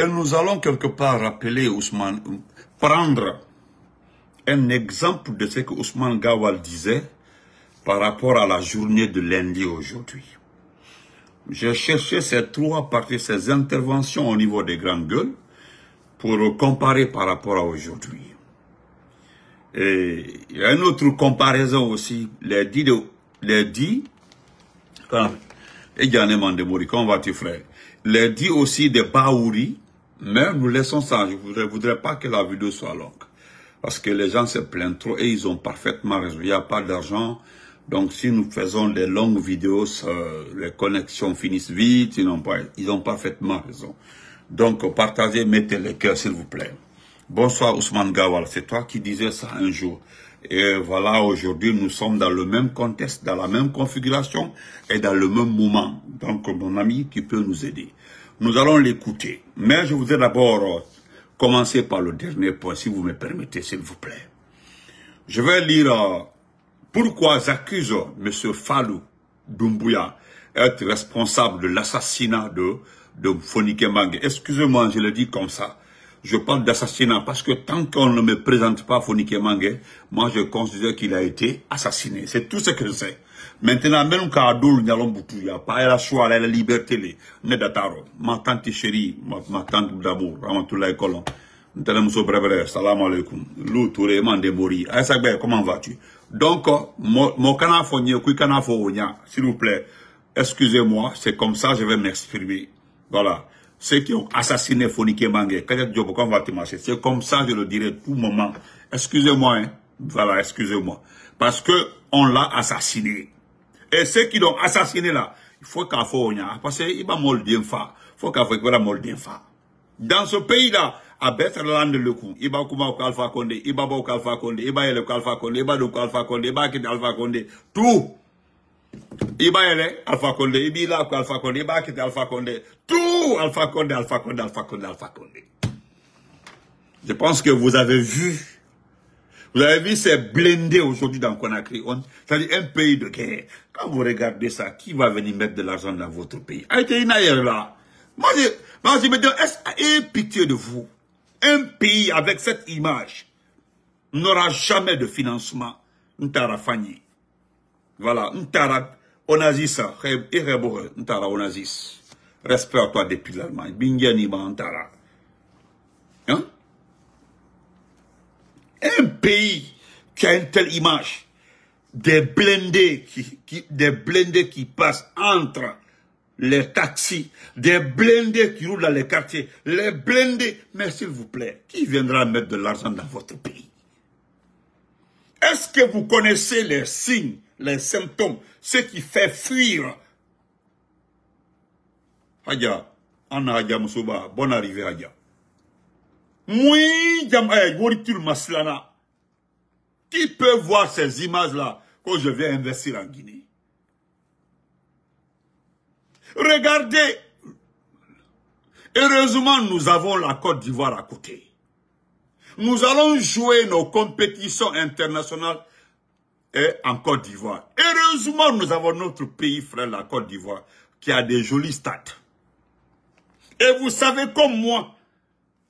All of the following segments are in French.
Et nous allons quelque part rappeler Ousmane, prendre un exemple de ce que Ousmane Gaoual disait par rapport à la journée de lundi aujourd'hui. J'ai cherché ces trois parties, ces interventions au niveau des grandes gueules pour comparer par rapport à aujourd'hui. Et il y a une autre comparaison aussi, les dits de... Les dits... Et quand vas-tu frère? Les dits aussi de Baouri, mais nous laissons ça, je ne voudrais pas que la vidéo soit longue. Parce que les gens se plaignent trop et ils ont parfaitement raison. Il n'y a pas d'argent. Donc, si nous faisons des longues vidéos, les connexions finissent vite. Ils ont parfaitement raison. Donc, partagez, mettez le cœur, s'il vous plaît. Bonsoir, Ousmane Gaoual. C'est toi qui disais ça un jour. Et voilà, aujourd'hui, nous sommes dans le même contexte, dans la même configuration et dans le même moment. Donc, mon ami qui peut nous aider. Nous allons l'écouter. Mais je voudrais d'abord commencer par le dernier point, si vous me permettez, s'il vous plaît. Je vais lire pourquoi j'accuse M. Fallou Doumbouya d'être responsable de l'assassinat de Foniké Menguè. Excusez-moi, je le dis comme ça. Je parle d'assassinat parce que tant qu'on ne me présente pas Foniké Menguè, moi je considère qu'il a été assassiné. C'est tout ce que je sais. Maintenant, même quand Adoul n'y a pas la choix, la liberté, ma tante chérie, ma tante d'amour, Ramatoulaye Colomb, Ntelemso Brebré, salam alaikum, Lou Touré, Mande Mori, Aïsakbe, comment vas-tu? Donc, mon canafonier, qui canafonia, s'il vous plaît, excusez-moi, c'est comme ça, je vais m'exprimer. Voilà. Ceux qui ont assassiné Foniké Menguè, c'est comme ça, je le dirai tout moment. Excusez-moi, hein. Voilà, excusez-moi. Parce que on l'a assassiné. Et ceux qui l'ont assassiné là, il faut qu'il faut parce qu'il va mal bien faire. Il faut qu'il faut mal bien faire. Dans ce pays-là, à Bethlehem le coup, il va comme Alpha Condé, il va au Alpha Condé, il va aller au Alpha Condé, il va au Alpha Condé, il va quitter Alpha Condé, tout. Il va aller Alpha Condé, il va là au Alpha Condé, il va quitter Alpha Condé, tout Alpha Condé, Alpha Condé, Alpha Condé, Alpha Condé. Je pense que vous avez vu. Vous avez vu, c'est blindé aujourd'hui dans Conakry. C'est-à-dire un pays de guerre. Quand vous regardez ça, qui va venir mettre de l'argent dans votre pays? Aïté Inaïr là. Moi, je me dis, est-ce pitié de vous? Un pays avec cette image n'aura jamais de financement. Ntara Fani. Voilà. Ntara Onazis. Ntara Onazis. Respect à toi depuis l'Allemagne. Bingani Ntara. Hein? Un pays qui a une telle image, des blindés qui passent entre les taxis, des blindés qui roulent dans les quartiers, les blindés, mais s'il vous plaît, qui viendra mettre de l'argent dans votre pays? Est-ce que vous connaissez les signes, les symptômes, ce qui fait fuir? Hadja, Anna Hadja Moussouba, bonne arrivée Hadja. Oui, qui peut voir ces images-là quand je vais investir en Guinée? Regardez. Heureusement, nous avons la Côte d'Ivoire à côté. Nous allons jouer nos compétitions internationales et en Côte d'Ivoire. Heureusement, nous avons notre pays, frère, la Côte d'Ivoire, qui a des jolis stades. Et vous savez comme moi,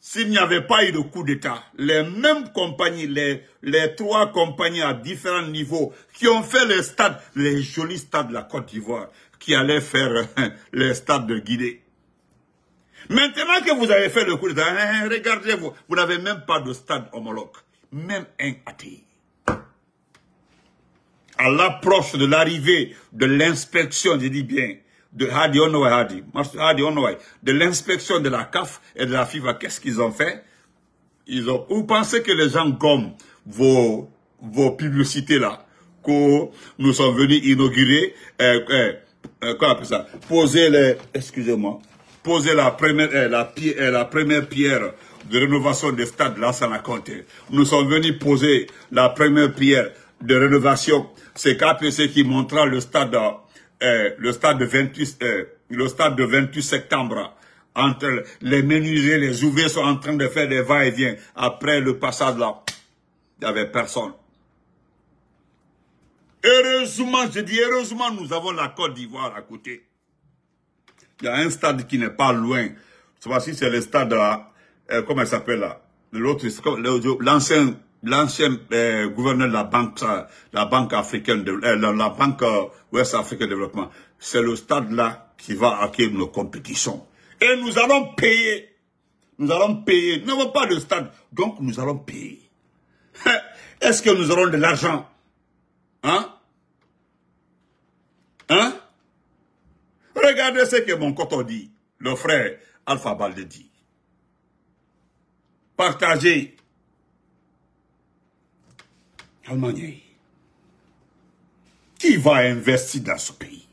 s'il n'y avait pas eu de coup d'État, les mêmes compagnies, les trois compagnies à différents niveaux qui ont fait les stades, les jolis stades de la Côte d'Ivoire, qui allaient faire les stades de Guinée. Maintenant que vous avez fait le coup d'État, regardez-vous, vous n'avez même pas de stade homologue, même un athée. À l'approche de l'arrivée de l'inspection, je dis bien, de l'inspection de la CAF et de la FIFA, qu'est-ce qu'ils ont fait? Vous pensez que les gens gomment vos publicités là, que nous sommes venus inaugurer, quoi on appelle ça? Poser la première pierre de rénovation des stades Lansana Kouyaté. Nous sommes venus poser la première pierre de rénovation. C'est KPC qui montrera le stade. Le stade de 28 septembre, entre les menuisiers, les ouvriers sont en train de faire des va-et-vient. Après le passage là, il n'y avait personne. Heureusement, je dis heureusement, nous avons la Côte d'Ivoire à côté. Il y a un stade qui n'est pas loin. Ce fois-ci, c'est le stade, comment il s'appelle là, l'autre, l'ancien gouverneur de la banque africaine, la banque Ouest Africaine Développement. C'est le stade là qui va acquérir nos compétitions. Et nous allons payer. Nous allons payer. Nous n'avons pas de stade, donc nous allons payer. Est-ce que nous aurons de l'argent? Hein? Hein? Regardez ce que mon coton dit, le frère Alpha Baldé dit. Partagez. Allemagne. Qui va investir dans ce pays?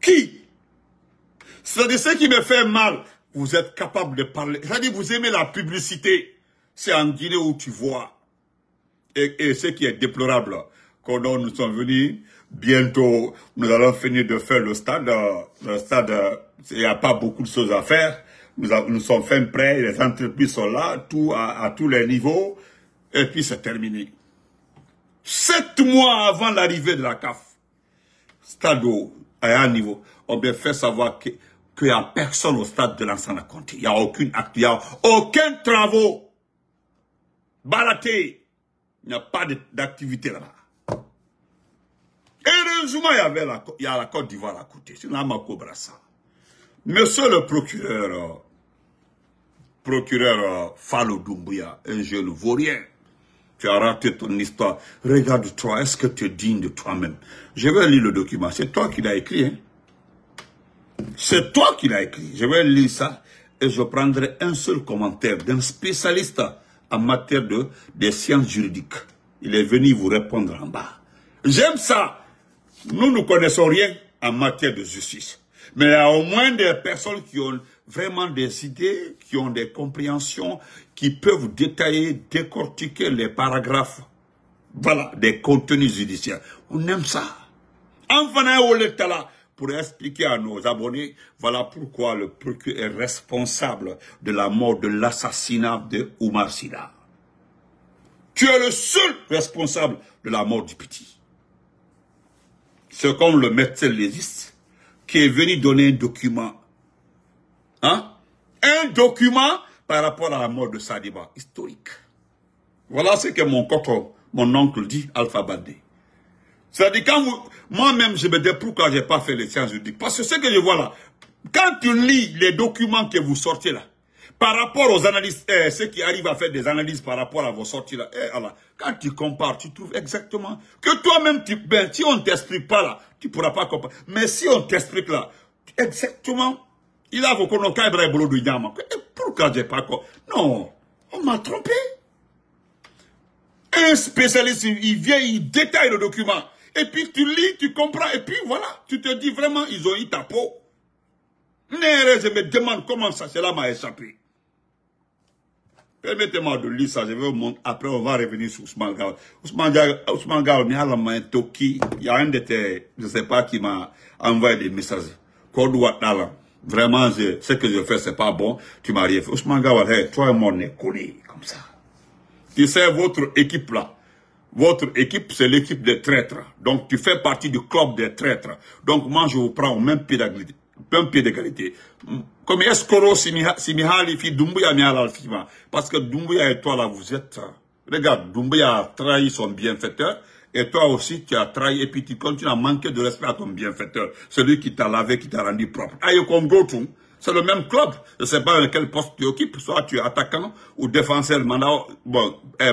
Qui? C'est-à-dire ce qui me fait mal. Vous êtes capable de parler. C'est-à-dire vous aimez la publicité. C'est en Guinée où tu vois. Et ce qui est déplorable, quand nous sommes venus, bientôt, nous allons finir de faire le stade. Le stade, il n'y a pas beaucoup de choses à faire. Nous sommes fin prêts, les entreprises sont là, tout à tous les niveaux. Et puis c'est terminé. 7 mois avant l'arrivée de la CAF, stade à un niveau, on me fait savoir qu'il n'y a personne au stade de Lansana Kouyaté. Il n'y a aucune acte, il n'y a aucun travaux balaté. Il n'y a pas d'activité là-bas. Heureusement, il y a la Côte d'Ivoire à côté. C'est la Makobrassa. Monsieur le procureur Fallou Doumbouya, un jeune vaurien, tu as raté ton histoire. Regarde-toi, est-ce que tu es digne de toi-même? Je vais lire le document. C'est toi qui l'as écrit. Hein? C'est toi qui l'as écrit. Je vais lire ça et je prendrai un seul commentaire d'un spécialiste en matière des sciences juridiques. Il est venu vous répondre en bas. J'aime ça. Nous ne connaissons rien en matière de justice. Mais il y a au moins des personnes qui ont vraiment des idées, qui ont des compréhensions, qui peuvent détailler, décortiquer les paragraphes. Voilà, des contenus judiciaires. On aime ça. Enfin, on est là pour expliquer à nos abonnés, voilà pourquoi le procureur est responsable de la mort, de l'assassinat de Oumar Sida. Tu es le seul responsable de la mort du petit. C'est comme le médecin légiste qui est venu donner un document. Hein? Un document par rapport à la mort de Sadiba, historique. Voilà ce que mon oncle dit, Alpha Baldé. C'est-à-dire, moi-même, je me dis pourquoi je n'ai pas fait les sciences juridiques. Parce que ce que je vois là, quand tu lis les documents que vous sortez là, par rapport aux analyses, ceux qui arrivent à faire des analyses par rapport à vos sorties là, alors, quand tu compares, tu trouves exactement que toi-même, si on ne t'explique pas là, tu ne pourras pas comparer. Mais si on t'explique là, exactement, il a vos connotés et boulot du diamant. Pourquoi j'ai pas quoi? Non, on m'a trompé. Un spécialiste, il vient, il détaille le document. Et puis tu lis, tu comprends, et puis voilà, tu te dis vraiment, ils ont eu ta peau. Mais je me demande comment ça, cela m'a échappé. Permettez-moi de lire ça, je vais vous montrer. Après, on va revenir sur Ousmane Gaoual. Ousmane Gaoual, il y a un de tes, je ne sais pas, qui m'a envoyé des messages. Vraiment, ce que je fais, c'est pas bon. Tu m'as rien fait. Ousmane Gaoual, hey, toi et moi, on est collés comme ça. Tu sais, votre équipe là, votre équipe, c'est l'équipe des traîtres. Donc, tu fais partie du club des traîtres. Donc, moi, je vous prends au même pied d'égalité. Comme Escoro, Simihalifi, Doumbouya, Mihalalfima. Parce que Doumbouya et toi là, vous êtes... Regarde, Doumbouya a trahi son bienfaiteur. Et toi aussi, tu as trahi, et puis tu continues à manquer de respect à ton bienfaiteur. Celui qui t'a lavé, qui t'a rendu propre. C'est le même club. Je ne sais pas quel poste tu occupes. Soit tu es attaquant ou défenseur. Bon, le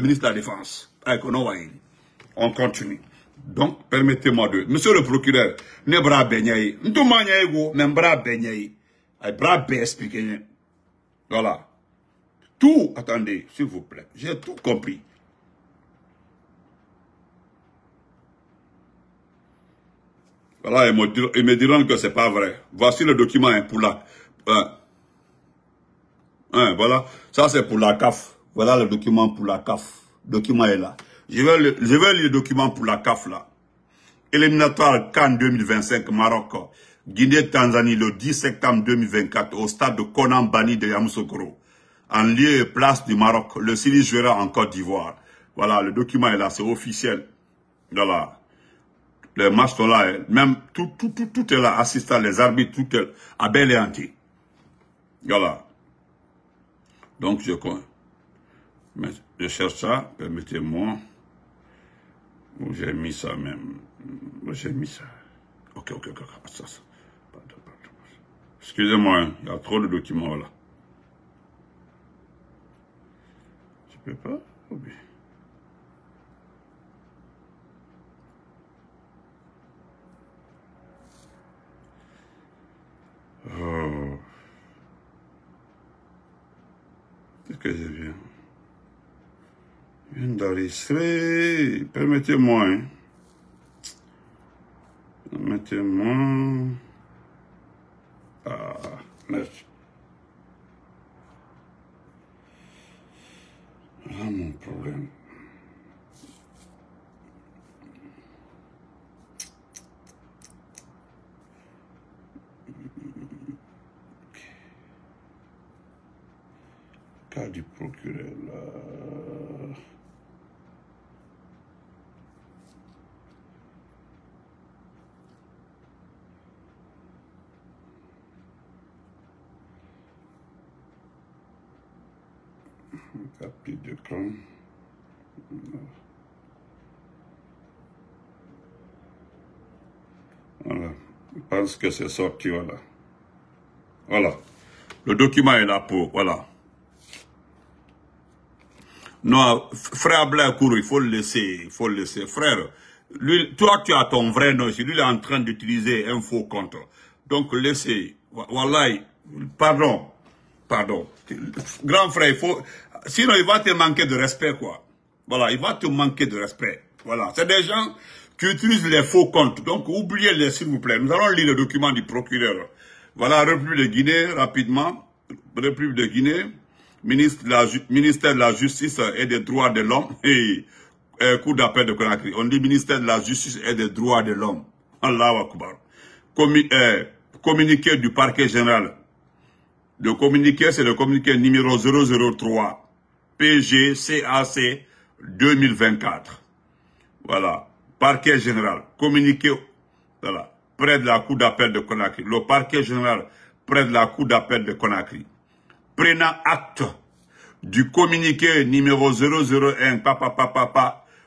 ministre de la Défense. On continue. Donc, permettez-moi de... Monsieur le procureur, ne bra benyaye. Voilà. Tout, attendez, s'il vous plaît, j'ai tout compris. Voilà, ils me diront que c'est pas vrai. Voici le document hein, pour la... voilà, ça c'est pour la CAF. Voilà le document pour la CAF. Le document est là. Je vais lire le document pour la CAF là. Éliminatoire CAN 2025 Maroc, Guinée-Tanzanie le 10 septembre 2024 au stade de Konambani de Yamoussoukro. En lieu et place du Maroc, le Sili jouera en Côte d'Ivoire. Voilà, le document est là, c'est officiel. Voilà. les matchs sont là, même tout est là, assistant, les arbitres, tout est là, à bel et entier. Voilà. Donc, je cherche ça, permettez-moi. J'ai mis ça même. J'ai mis ça. Ok. Pardon. Excusez-moi, hein. Il y a trop de documents là. Je peux pas. Oui. Oh. Qu'est-ce que j'ai bien? Je viens d'enregistrer. Permettez-moi. Hein. Permettez-moi. Ah, merci. Ah, mon problème. Cas du procureur là. Capture d'écran. Voilà. Je pense que c'est sorti, voilà. Voilà. Le document est là pour, voilà. Non, frère Blair Kourou, il faut le laisser, Frère, lui, toi, tu as ton vrai nom ici. Lui, il est en train d'utiliser un faux compte. Donc, laissez. Voilà, pardon. Grand frère, il faut... Sinon, il va te manquer de respect, quoi. Voilà, il va te manquer de respect. Voilà, c'est des gens qui utilisent les faux comptes. Donc, oubliez-les, s'il vous plaît. Nous allons lire le document du procureur. Voilà, République de Guinée, rapidement. République de Guinée, ministère de la Justice et des Droits de l'Homme. Et Cour d'appel de Conakry. On dit ministère de la Justice et des Droits de l'Homme. Allahu Akbar. Communiqué du parquet général. Le communiqué, c'est le communiqué numéro 003, PGCAC 2024. Voilà. Parquet général, communiqué, voilà, près de la cour d'appel de Conakry. Le parquet général, près de la cour d'appel de Conakry. Prenant acte du communiqué numéro 001,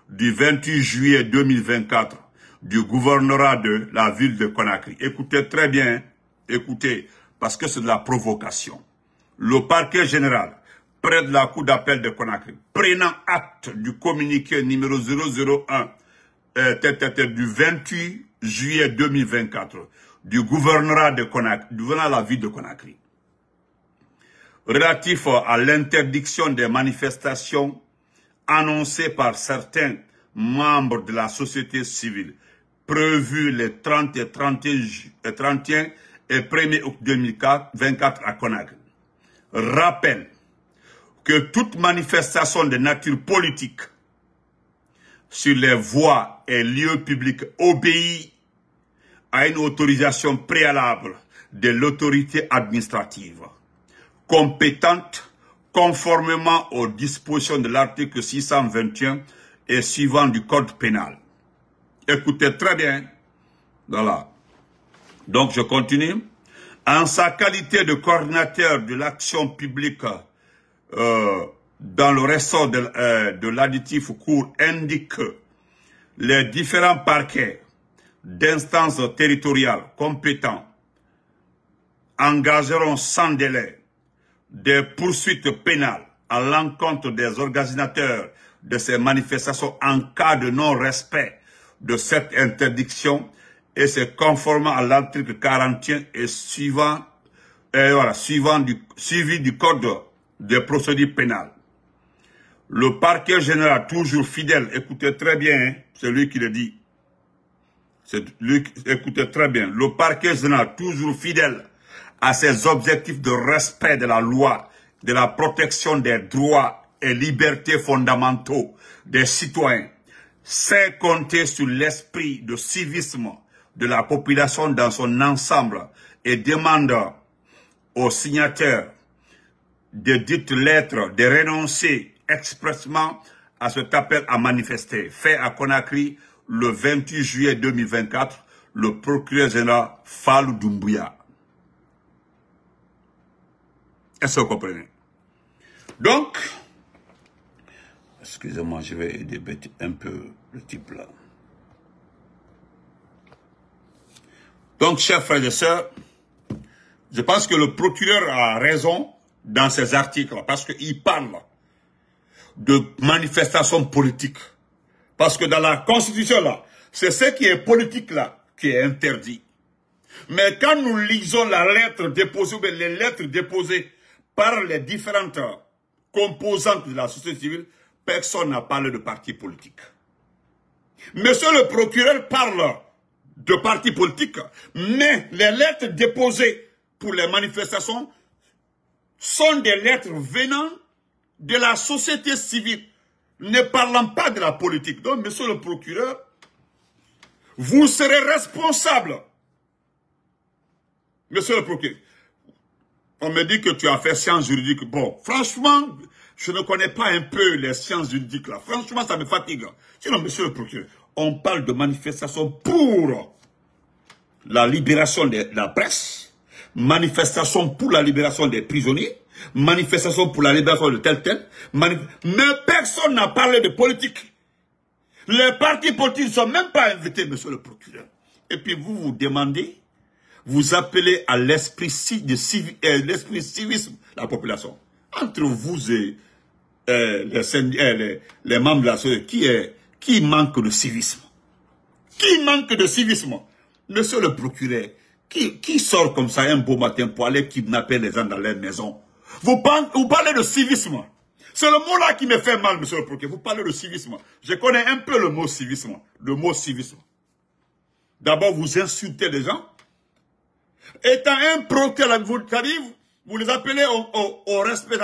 du 28 juillet 2024, du gouvernorat de la ville de Conakry. Écoutez très bien, écoutez. Parce que c'est de la provocation. Le parquet général, près de la cour d'appel de Conakry, prenant acte du communiqué numéro 001, du 28 juillet 2024, du gouvernorat de Conakry, venant la ville de Conakry, relatif à l'interdiction des manifestations annoncées par certains membres de la société civile, prévues les 30 et 31 et 1er octobre 2024 à Conakry. Rappelle que toute manifestation de nature politique sur les voies et lieux publics obéit à une autorisation préalable de l'autorité administrative compétente conformément aux dispositions de l'article 621 et suivant du Code pénal. Écoutez très bien. Voilà. Donc, je continue. En sa qualité de coordinateur de l'action publique dans le ressort de l'additif court indique les différents parquets d'instances territoriales compétents engageront sans délai des poursuites pénales à l'encontre des organisateurs de ces manifestations en cas de non-respect de cette interdiction et c'est conformément à l'article 41 et suivant, voilà, suivi du code des procédures pénales. Le parquet général, toujours fidèle, écoutez très bien, hein, c'est lui qui le dit. C'est lui, écoutez très bien. Le parquet général, toujours fidèle à ses objectifs de respect de la loi, de la protection des droits et libertés fondamentaux des citoyens, sait compter sur l'esprit de civisme de la population dans son ensemble et demande aux signataires de dites lettres de renoncer expressément à cet appel à manifester fait à Conakry le 28 juillet 2024, le procureur général Fallou Doumbouya. Est-ce que vous comprenez? Donc, excusez-moi, je vais débêter un peu le type là. Donc, chers frères et sœurs, je pense que le procureur a raison dans ces articles parce qu'il parle de manifestations politiques. Parce que dans la Constitution, là, c'est ce qui est politique, là, qui est interdit. Mais quand nous lisons la lettre déposée, ou bien les lettres déposées par les différentes composantes de la société civile, personne n'a parlé de parti politique. Monsieur le procureur parle de parti politique, mais les lettres déposées pour les manifestations sont des lettres venant de la société civile, ne parlant pas de la politique. Donc, monsieur le procureur, vous serez responsable. Monsieur le procureur, on me dit que tu as fait sciences juridiques. Bon, franchement, je ne connais pas un peu les sciences juridiques là. Franchement, ça me fatigue. Sinon, monsieur le procureur, on parle de manifestations pour la libération de la presse, manifestations pour la libération des prisonniers, manifestations pour la libération de tel. Mais personne n'a parlé de politique. Les partis politiques ne sont même pas invités, monsieur le procureur. Et puis vous vous demandez, vous appelez à l'esprit civisme la population. Entre vous et les membres de la société, qui manque de civisme? Qui manque de civisme? Monsieur le procureur, qui sort comme ça un beau matin pour aller kidnapper les gens dans leur maison? Vous parlez de civisme. C'est le mot-là qui me fait mal, monsieur le procureur. Vous parlez de civisme. Je connais un peu le mot civisme. Le mot civisme. D'abord, vous insultez les gens. Étant un procureur, vous les appelez au respect,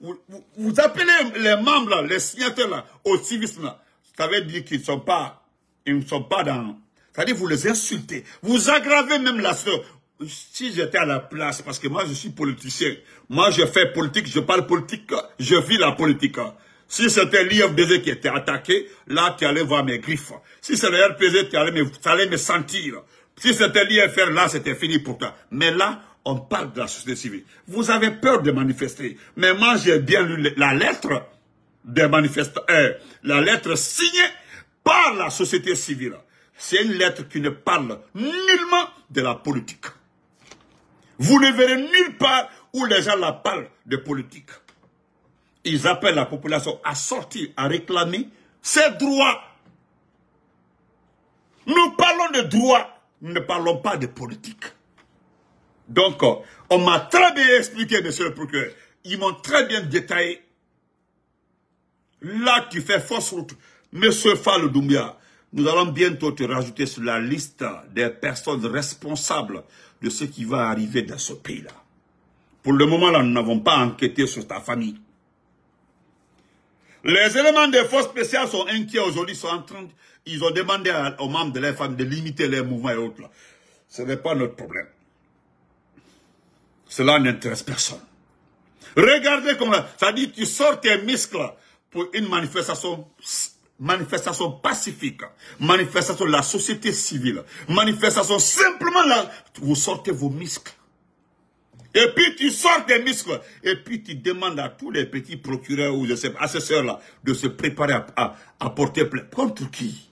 vous appelez les membres, là, les signataires, là, au civisme. Là. Ça veut dire qu'ils ne sont pas, dans... Ça veut dire que vous les insultez. Vous aggravez même la situation. Si j'étais à la place, parce que moi je suis politicien, moi je fais politique, je parle politique, je vis la politique. Si c'était l'IFDZ qui était attaqué, là tu allais voir mes griffes. Si c'est le RPZ, tu allais me sentir. Si c'était l'IFR, là c'était fini pour toi. Mais là, on parle de la société civile. Vous avez peur de manifester. Mais moi j'ai bien lu la lettre des manifestants, la lettre signée par la société civile. C'est une lettre qui ne parle nullement de la politique. Vous ne verrez nulle part où les gens la parlent de politique. Ils appellent la population à sortir, à réclamer ses droits. Nous parlons de droits, nous ne parlons pas de politique. Donc, on m'a très bien expliqué, monsieur le procureur. Ils m'ont très bien détaillé. Là, tu fais fausse route. Monsieur Fallou Doumbouya, nous allons bientôt te rajouter sur la liste des personnes responsables de ce qui va arriver dans ce pays-là. Pour le moment, là, nous n'avons pas enquêté sur ta famille. Les éléments des forces spéciales sont inquiets aujourd'hui, ils ont demandé aux membres de leur famille de limiter les mouvements et autres. Là. Ce n'est pas notre problème. Cela n'intéresse personne. Regardez comme là, ça dit tu sors tes muscles pour une manifestation pacifique, manifestation de la société civile, manifestation simplement là, vous sortez vos muscles. Et puis tu sors des muscles, et puis tu demandes à tous les petits procureurs ou je sais pas, assesseurs-là, de se préparer à porter plainte. Contre qui?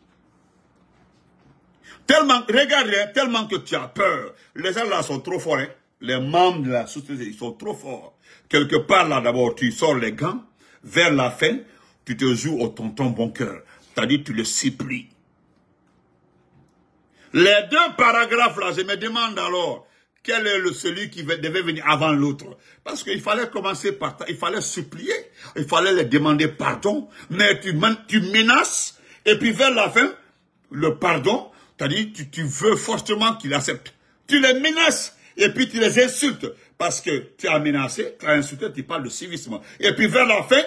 Tellement, regardez, tellement que tu as peur. Les gens là sont trop forts, hein? Les membres de la société, ils sont trop forts. Quelque part là d'abord, tu sors les gants, vers la fin, tu te joues au tonton bon cœur. C'est-à-dire, tu le supplies. Les deux paragraphes là, je me demande alors, quel est celui qui devait venir avant l'autre? Parce qu'il fallait commencer par, il fallait supplier, il fallait les demander pardon, mais tu menaces, et puis vers la fin, le pardon, c'est-à-dire, tu veux fortement qu'il accepte. Tu les menaces, et puis tu les insultes, parce que tu as menacé, tu as insulté, tu parles de civisme. Et puis vers la fin,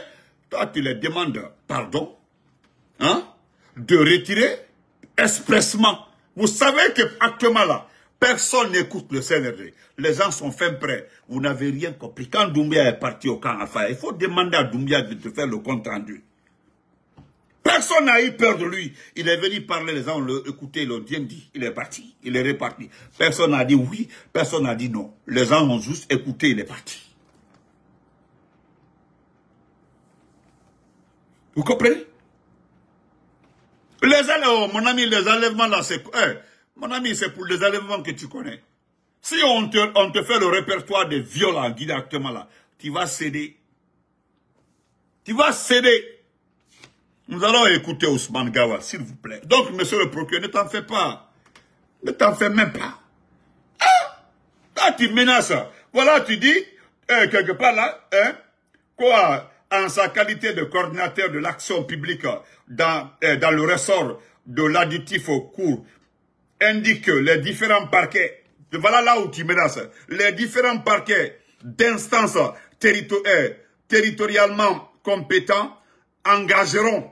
toi, tu les demandes pardon, hein, de retirer expressement. Vous savez qu'actuellement, là, personne n'écoute le CNRD. Les gens sont fin prêts. Vous n'avez rien compris. Quand Doumbouya est parti au camp Alpha, il faut demander à Doumbouya de te faire le compte rendu. Personne n'a eu peur de lui. Il est venu parler, les gens l'ont écouté, ils l'ont bien dit. Il est parti, il est reparti. Personne n'a dit oui, personne n'a dit non. Les gens ont juste écouté, il est parti. Vous comprenez? Les enlèvements, mon ami, les enlèvements là, c'est... mon ami, c'est pour les enlèvements que tu connais. Si on te fait le répertoire des viols en Guinée actuellement là, tu vas céder. Tu vas céder. Nous allons écouter Ousmane Gaoual, s'il vous plaît. Donc, monsieur le procureur, ne t'en fais pas. Ne t'en fais même pas. Ah, là, tu menaces. Voilà, tu dis, quelque part là, hein, quoi, en sa qualité de coordinateur de l'action publique dans le ressort de l'additif au cours, indique les différents parquets, voilà là où tu menaces, les différents parquets d'instances territorialement compétents engageront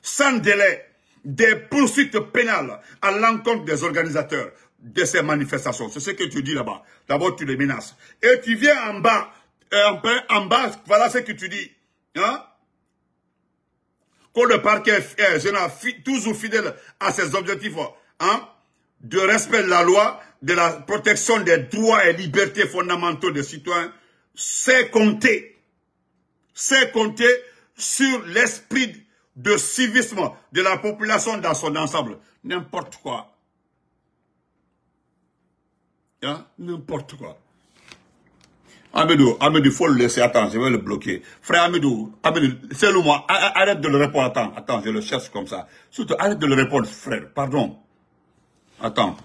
sans délai des poursuites pénales à l'encontre des organisateurs de ces manifestations. C'est ce que tu dis là-bas. D'abord, tu les menaces. Et tu viens en bas. En bas, voilà ce que tu dis. Hein? Que le parquet est toujours fidèle à ses objectifs, hein, de respect de la loi, de la protection des droits et libertés fondamentaux des citoyens, c'est compté. C'est compté sur l'esprit de civisme de la population dans son ensemble. N'importe quoi. Hein? N'importe quoi. Amidou, il faut le laisser. Attends, je vais le bloquer. Frère Amidou, c'est le moi. Arrête de le répondre. Attends, je le cherche comme ça. Surtout, arrête de le répondre, frère. Pardon. Attends.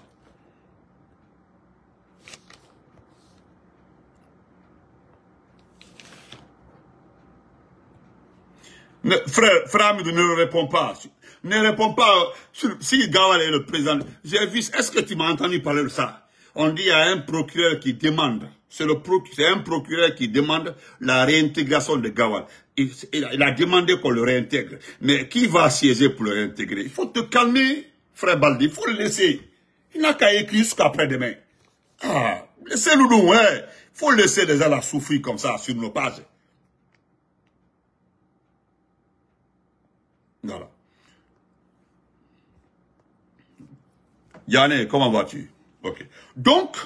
Frère Amidou, ne réponds pas. Ne réponds pas. Si Gaoual est le président, j'ai vu. Est-ce que tu m'as entendu parler de ça? On dit il y a un procureur qui demande. C'est un procureur qui demande la réintégration de Gaoual. Il a demandé qu'on le réintègre. Mais qui va siéger pour le réintégrer? Il faut te calmer, frère Baldé. Il faut le laisser. Il n'a qu'à écrire jusqu'après demain. Ah, laissez-le nous. Il faut laisser les gens la souffrir comme ça sur nos pages. Voilà. Yanné, comment vas-tu? Ok. Donc,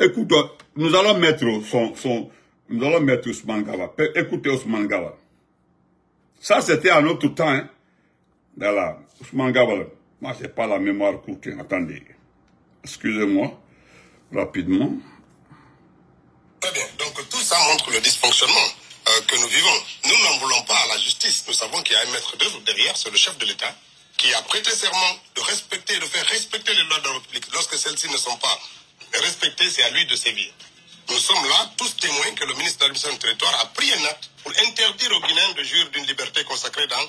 écoute, nous allons mettre nous allons mettre Ousmane Gaoual. Écoutez Ousmane Gaoual. Ça, c'était en autre temps, hein. Voilà. Ousmane Gaoual. Moi, j'ai pas la mémoire courte. Attendez. Excusez-moi. Rapidement. Très bien. Donc, tout ça montre le dysfonctionnement que nous vivons. Nous n'en voulons pas à la justice. Nous savons qu'il y a un maître d'œuvre derrière, c'est le chef de l'État, qui a prêté serment de respecter et de faire respecter les lois de la République. Lorsque celles-ci ne sont pas respectées, c'est à lui de sévir. Nous sommes là tous témoins que le ministre de l'administration du territoire a pris un acte pour interdire aux Guinéens de jouir d'une liberté consacrée dans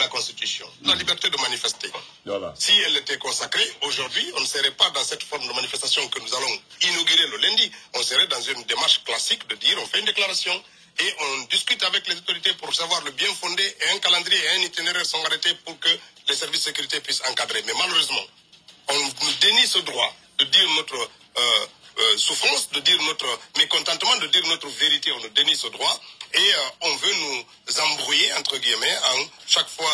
la Constitution. La liberté de manifester. Voilà. Si elle était consacrée, aujourd'hui, on ne serait pas dans cette forme de manifestation que nous allons inaugurer le lundi. On serait dans une démarche classique de dire on fait une déclaration, et on discute avec les autorités pour savoir le bien fondé, et un calendrier et un itinéraire sont arrêtés pour que les services de sécurité puissent encadrer. Mais malheureusement, on nous dénie ce droit de dire notre souffrance, de dire notre mécontentement, de dire notre vérité. On nous dénie ce droit et on veut nous embrouiller, entre guillemets, en chaque fois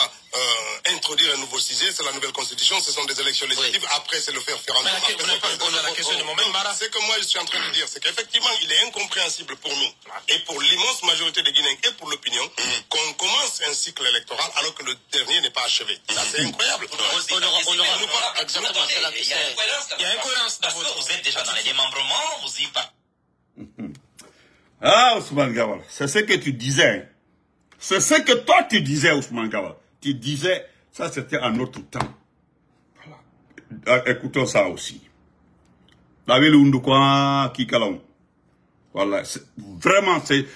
introduire un nouveau sujet. C'est la nouvelle constitution, ce sont des élections législatives. Oui. Après, c'est le faire référendum. Ce que moi je suis en train de dire, c'est qu'effectivement, il est incompréhensible pour nous et pour l'immense majorité des Guinéens et pour l'opinion qu'on commence un cycle électoral alors que le dernier n'est pas achevé. Ça, c'est incroyable. Il y a incohérence dans votre... Vous êtes déjà dans les démembrements, vous y pas. Ah, Ousmane Gaoual, c'est ce que tu disais. C'est ce que toi tu disais, Ousmane Gaoual. Tu disais, ça c'était un autre temps. Voilà. Écoutons ça aussi. Voilà. Vraiment, c'est...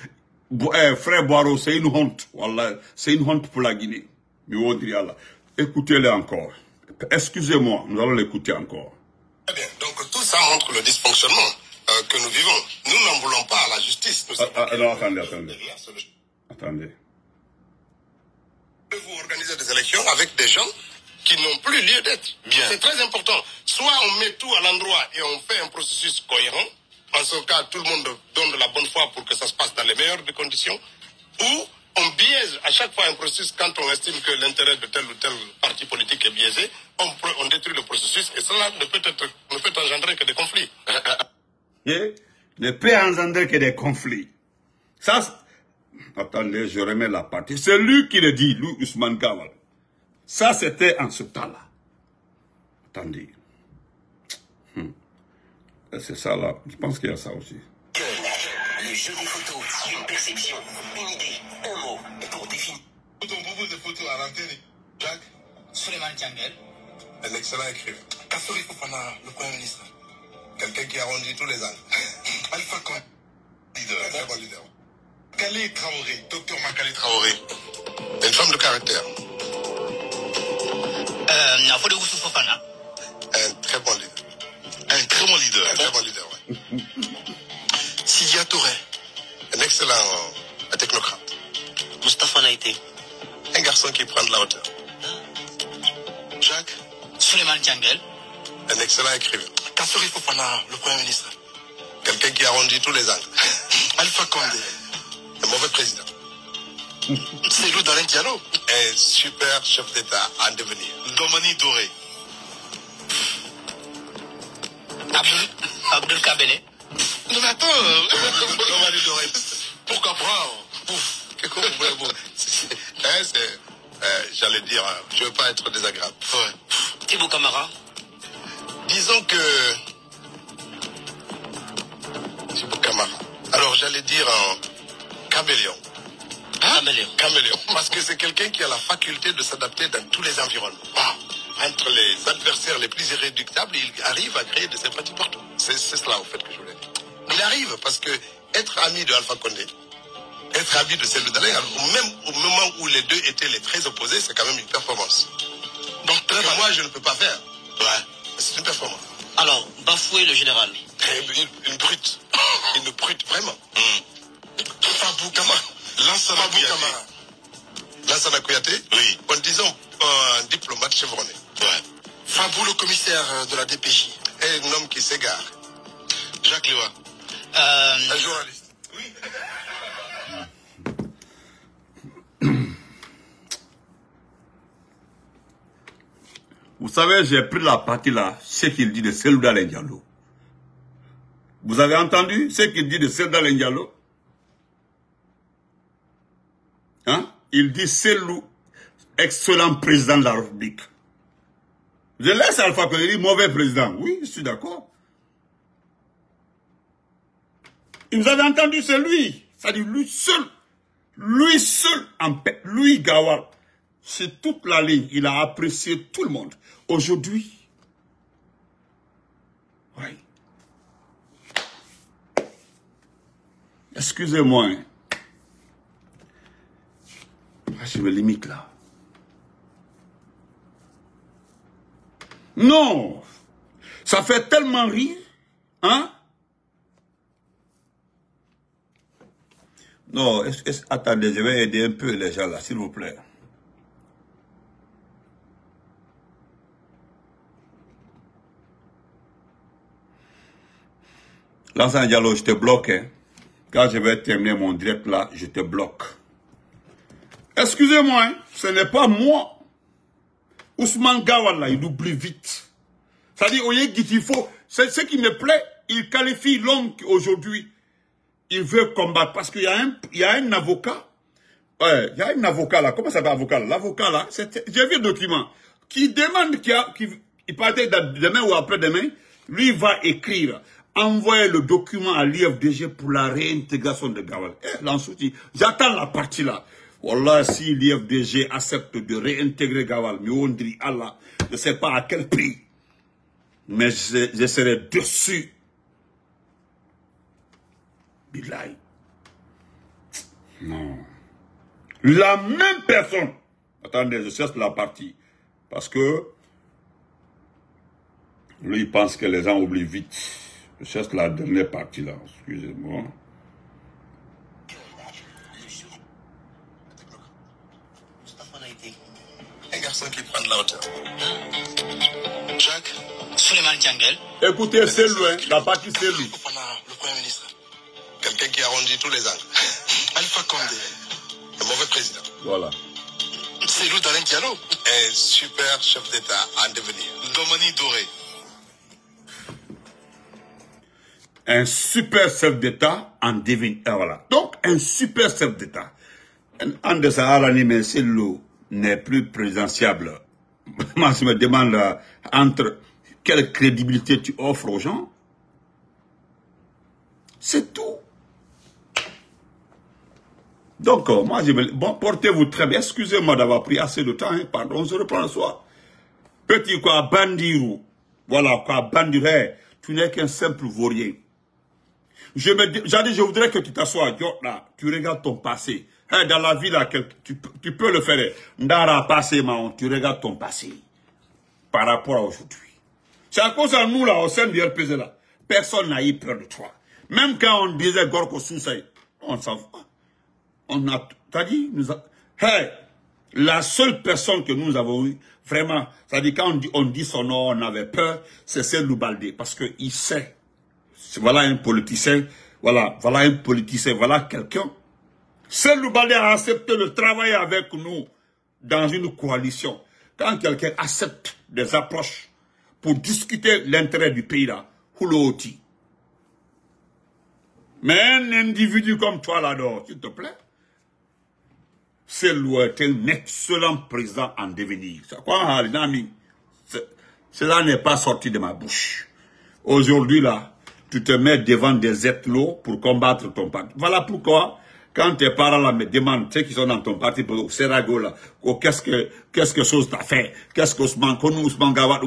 Frère Boireau, c'est une honte. Voilà. C'est une honte pour la Guinée. Écoutez-le encore. Excusez-moi, nous allons l'écouter encore. Très bien. Donc tout ça montre le dysfonctionnement que nous vivons. Nous n'en voulons pas à la justice. Non, attendez. Vous organisez des élections avec des gens qui n'ont plus lieu d'être. C'est très important. Soit on met tout à l'endroit et on fait un processus cohérent. En ce cas, tout le monde donne de la bonne foi pour que ça se passe dans les meilleures des conditions. Ou On biaise à chaque fois un processus quand on estime que l'intérêt de tel ou tel parti politique est biaisé. On détruit le processus et cela ne peut engendrer que des conflits. Yeah. Ne peut engendrer que des conflits. Ça, attendez, je remets la partie. C'est lui qui le dit, lui, Ousmane Gaoual. Ça, c'était en ce temps-là. Attendez. C'est ça, là. Je pense qu'il y a ça aussi. Le jeu des photos, une perception, une idée, un mot, et pour définir. Quand on propose des photos à l'antenne, Jacques, Souleymane Tiangel, un excellent écrivain. Kassory Fofana, le Premier ministre. Quelqu'un qui arrondit tous les angles. Alpha Condé, leader, très bon leader. Makalé Traoré, docteur Makalé Traoré. Une femme de caractère. Fallou Doumbouya. Un très bon leader. Un très bon leader. Un très bon leader, ouais. Sadiba Touré, un excellent technocrate. Moustapha Naïté, un garçon qui prend de la hauteur. Jacques Souleymane Tiangel, un excellent écrivain. Kassory Fofana, le Premier ministre. Quelqu'un qui arrondit tous les angles. Alpha Condé, un mauvais président. Cellou Dalein Diallo, un super chef d'État en devenir. Dominique Doré. Abdul Kabiné. Non mais attends, Dominique Doré. Pourquoi pas? J'allais dire, je veux pas être désagréable. Fabou Kamara. Disons que... Fabou Kamara. Alors j'allais dire caméléon. Caméléon. Caméléon. Parce que c'est quelqu'un qui a la faculté de s'adapter dans tous les environnements. Entre les adversaires les plus irréductables, il arrive à créer des sympathies partout. C'est cela, en fait, que je voulais dire. Il arrive parce que être ami de Alpha Condé, être ami de Cellou Dalein, même au moment où les deux étaient les très opposés, c'est quand même une performance. Donc, moi, je ne peux pas faire. Ouais. C'est une performance. Alors, bafouer le général. Une brute. Une brute, vraiment. Fabou Kamara. Lansana Kouyaté. Lansana Kouyaté. Oui. En disant un diplomate chevronné. Ouais. Fabou le commissaire de la DPJ. Et un homme qui s'égare. Jacques Léwa. Un journaliste. Oui. Vous savez, j'ai pris la partie là, ce qu'il dit de Cellou Dalein Diallo. Vous avez entendu ce qu'il dit de Cellou Dalein Diallo? Hein? Il dit Cellou, excellent président de la République. Je laisse Alpha Condé, mauvais président. Oui, je suis d'accord. Vous avez entendu, c'est lui. C'est-à-dire lui seul. Lui seul en paix. Lui, Gaoual. C'est toute la ligne. Il a apprécié tout le monde. Aujourd'hui. Oui. Excusez-moi. Je me limite là. Non. Ça fait tellement rire. Hein? Non, attendez, je vais aider un peu les gens là, s'il vous plaît. Lansana Diallo, je te bloque. Hein. Quand je vais terminer mon direct là, je te bloque. Excusez-moi, hein, ce n'est pas moi. Ousmane Gaoual là, il oublie vite. C'est-à-dire, il faut. C'est ce qui me plaît, il qualifie l'homme aujourd'hui. Il veut combattre parce qu'il y a un avocat. Ouais, il y a un avocat là. Comment ça s'appelle avocat là? L'avocat là, j'ai vu le document. Qui demande qu'il partait demain ou après-demain. Lui, il va écrire. Envoyer le document à l'IFDG pour la réintégration de Gaoual. J'attends la partie là. Wallah, si l'IFDG accepte de réintégrer Gaoual, mais on dit Allah, je ne sais pas à quel prix. Mais je serai dessus. Bilaï. Non. La même personne. Attendez, je cherche la partie. Parce que lui, il pense que les gens oublient vite. Je cherche la dernière partie là. Excusez-moi. Un garçon qui prend de la hauteur. Jacques Souleymane Tiangel. Écoutez, c'est loin. La partie, c'est lui. Le Premier ministre. Quelqu'un qui arrondit tous les angles. Alpha Condé, le mauvais président. Voilà. Cellou Dalein Diallo, un super chef d'État en devenir. Dominique Doré. Un super chef d'État en devenir. Voilà. Donc, un super chef d'État. En de Sahara, mais Cellou n'est plus présidentiable. Moi, je me demande entre quelle crédibilité tu offres aux gens. C'est tout. Donc, moi, je me... Bon, portez-vous très bien. Excusez-moi d'avoir pris assez de temps. Hein. Pardon, je reprends le soir. Petit quoi, bandirou. Voilà, quoi, bandirait. Tu n'es qu'un simple vaurien. Je voudrais que tu t'assoies, là. Tu regardes ton passé. Hey, dans la vie, là, tu peux le faire. Ndara, passé, Mahon. Tu regardes ton passé. Par rapport à aujourd'hui. C'est à cause de nous, là, au sein du RPZ, là. Personne n'a eu peur de toi. Même quand on disait Gorko Sousaï, on s'en fout. On a, t'as dit, hey, la seule personne que nous avons eue, vraiment, c'est-à-dire quand on dit son nom, on avait peur, c'est Cellou Baldé, parce qu'il sait. Voilà un politicien, voilà un politicien, voilà quelqu'un. Cellou Baldé a accepté de travailler avec nous dans une coalition. Quand quelqu'un accepte des approches pour discuter l'intérêt du pays là, Houlouti. Mais un individu comme toi là-dedans, s'il te plaît, c'est un excellent président en devenir. C'est quoi, les amis? Cela n'est pas sorti de ma bouche. Aujourd'hui là, tu te mets devant des ethnos pour combattre ton parti. Voilà pourquoi, quand tes parents là me demandent, ceux qui sont dans ton parti, au Sérago là, qu'est-ce que chose t'as fait? Qu'est-ce qu'Ousmane, qu'on Ousmane Gaoual,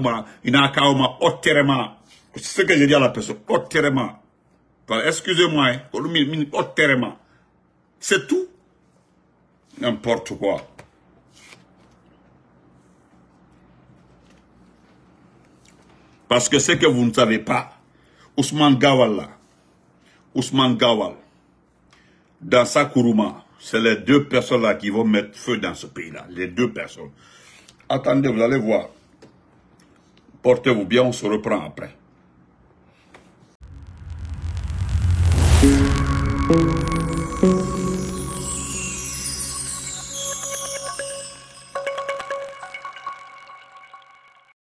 il n'a qu'à autrement. C'est ce que j'ai dit à la personne, autrement. Excusez-moi, c'est tout. N'importe quoi. Parce que ce que vous ne savez pas, Ousmane Gaoual là, Ousmane Gaoual, Dansa Kourouma, c'est les deux personnes là qui vont mettre feu dans ce pays là, les deux personnes. Attendez, vous allez voir. Portez-vous bien, on se reprend après. Thank you.